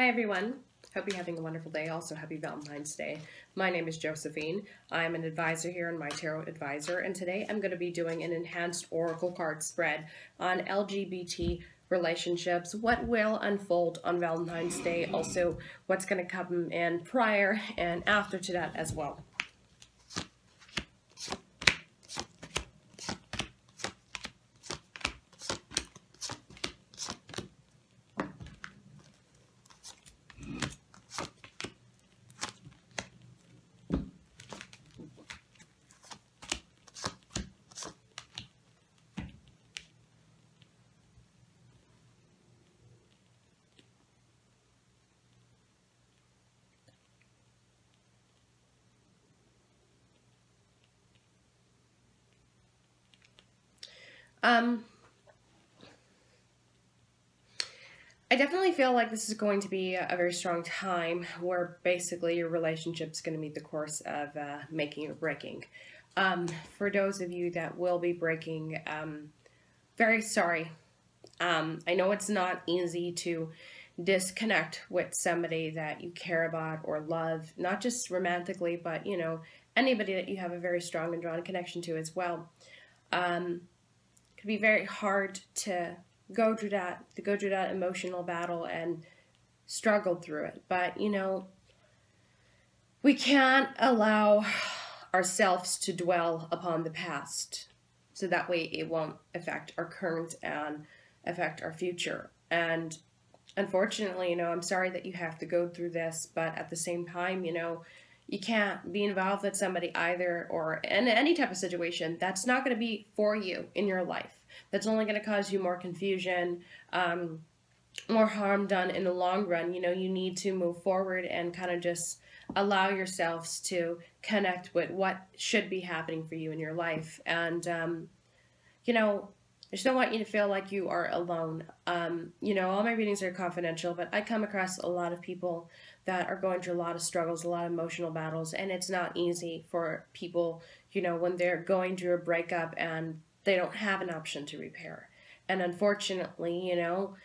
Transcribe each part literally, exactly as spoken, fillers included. Hi everyone, hope you're having a wonderful day. Also, happy Valentine's Day. My name is Josephine. I'm an advisor here in My Tarot Advisor, and today I'm going to be doing an enhanced oracle card spread on L G B T relationships, what will unfold on Valentine's Day, also what's going to come in prior and after to that as well. Um, I definitely feel like this is going to be a very strong time where basically your relationship's going to meet the course of uh, making or breaking. Um, for those of you that will be breaking, um, very sorry. Um, I know it's not easy to disconnect with somebody that you care about or love, not just romantically, but, you know, anybody that you have a very strong and drawn connection to as well. Um... It could be very hard to go through that, to go through that emotional battle and struggle through it. But, you know, we can't allow ourselves to dwell upon the past. So that way it won't affect our current and affect our future. And unfortunately, you know, I'm sorry that you have to go through this, but at the same time, you know, you can't be involved with somebody either or in any type of situation that's not going to be for you in your life. That's only going to cause you more confusion, um, more harm done in the long run. You know, you need to move forward and kind of just allow yourselves to connect with what should be happening for you in your life. And, um, you know, I just don't want you to feel like you are alone. Um, you know, all my readings are confidential, but I come across a lot of people that are going through a lot of struggles, a lot of emotional battles, and it's not easy for people, you know, when they're going through a breakup and they don't have an option to repair. And unfortunately, you know,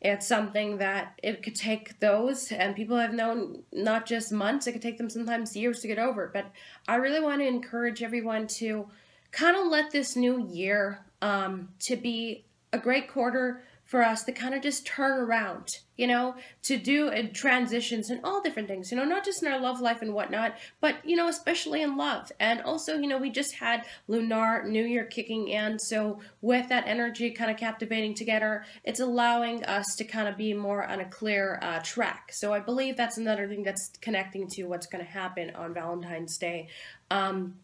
it's something that it could take those, and people have known not just months, it could take them sometimes years to get over. But I really want to encourage everyone to kind of let this new year um, to be a great quarter for us to kind of just turn around, you know, to do uh, transitions and all different things, you know, not just in our love life and whatnot, but, you know, especially in love. And also, you know, we just had Lunar New Year kicking in. So with that energy kind of captivating together, it's allowing us to kind of be more on a clear uh, track. So I believe that's another thing that's connecting to what's going to happen on Valentine's Day. Um,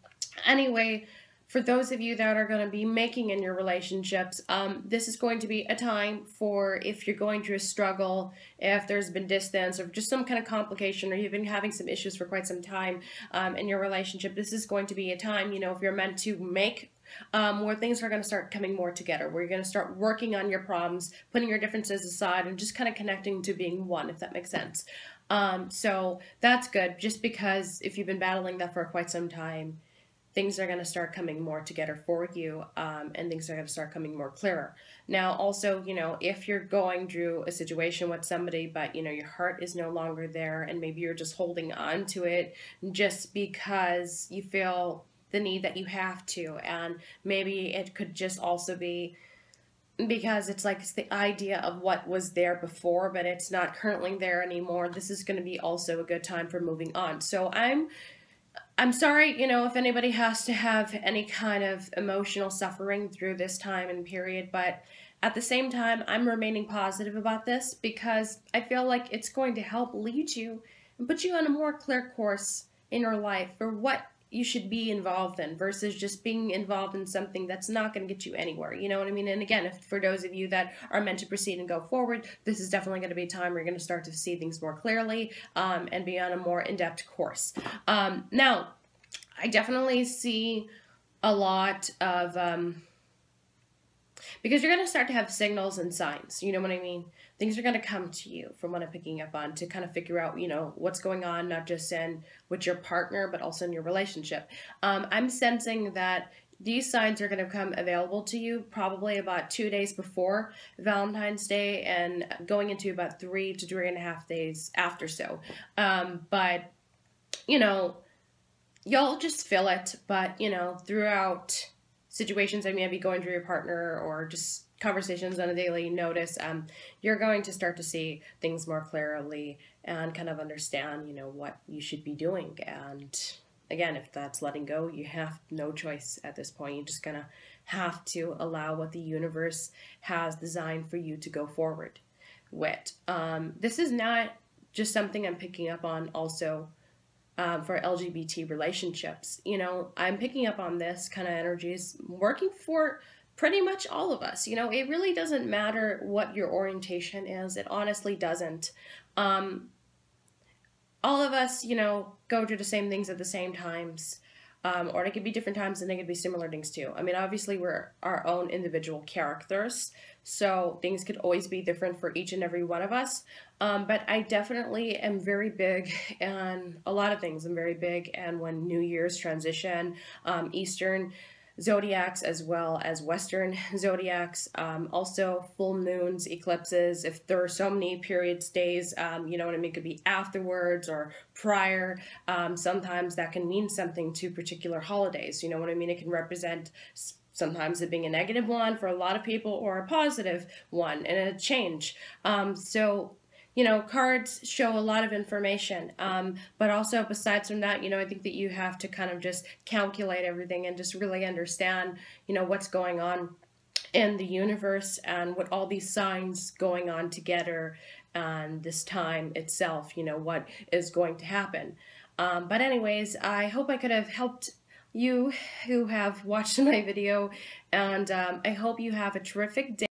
anyway, for those of you that are going to be making in your relationships, um, this is going to be a time for if you're going through a struggle, if there's been distance or just some kind of complication, or you've been having some issues for quite some time um, in your relationship, this is going to be a time, you know, if you're meant to make Um, where things are going to start coming more together, where you're going to start working on your problems, putting your differences aside, and just kind of connecting to being one, if that makes sense. Um, so that's good, just because if you've been battling that for quite some time, things are going to start coming more together for you, um, and things are going to start coming more clearer. Now, also, you know, if you're going through a situation with somebody, but, you know, your heart is no longer there, and maybe you're just holding on to it just because you feel the need that you have to, and maybe it could just also be because it's like it's the idea of what was there before, but it's not currently there anymore. This is going to be also a good time for moving on. So I'm I'm sorry, you know, if anybody has to have any kind of emotional suffering through this time and period, but at the same time, I'm remaining positive about this because I feel like it's going to help lead you and put you on a more clear course in your life for what you should be involved in versus just being involved in something that's not going to get you anywhere. You know what I mean? And again, if, for those of you that are meant to proceed and go forward, this is definitely going to be a time where you're going to start to see things more clearly um, and be on a more in-depth course. Um, now, I definitely see a lot of... Um, because you're going to start to have signals and signs, you know what I mean? Things are going to come to you from what I'm picking up on to kind of figure out, you know, what's going on, not just in with your partner, but also in your relationship. Um, I'm sensing that These signs are going to become available to you probably about two days before Valentine's Day and going into about three to three and a half days after so. Um, but, you know, you'll just feel it. But, you know, throughout situations that may be going through your partner or just conversations on a daily notice, um, you're going to start to see things more clearly and kind of understand, you know, what you should be doing. And again, if that's letting go, you have no choice at this point. You're just going to have to allow what the universe has designed for you to go forward with. Um, this is not just something I'm picking up on also um, for L G B T relationships. You know, I'm picking up on this kind of energy is working for pretty much all of us. You know, it really doesn't matter what your orientation is. It honestly doesn't. Um, all of us, you know, go through the same things at the same times, um, or it could be different times and they could be similar things too. I mean, obviously we're our own individual characters, so things could always be different for each and every one of us. Um, but I definitely am very big, and a lot of things I'm very big, and when New Year's transition, um, Eastern zodiacs as well as Western zodiacs, um, also full moons, eclipses, if there are so many periods, days, um, you know what I mean, it could be afterwards or prior, um, sometimes that can mean something to particular holidays, you know what I mean, it can represent sometimes it being a negative one for a lot of people or a positive one and a change, um, so you know, cards show a lot of information, um, but also besides from that, you know, I think that you have to kind of just calculate everything and just really understand, you know, what's going on in the universe and what all these signs going on together and this time itself, you know, what is going to happen. Um, but anyways, I hope I could have helped you who have watched my video, and um, I hope you have a terrific day.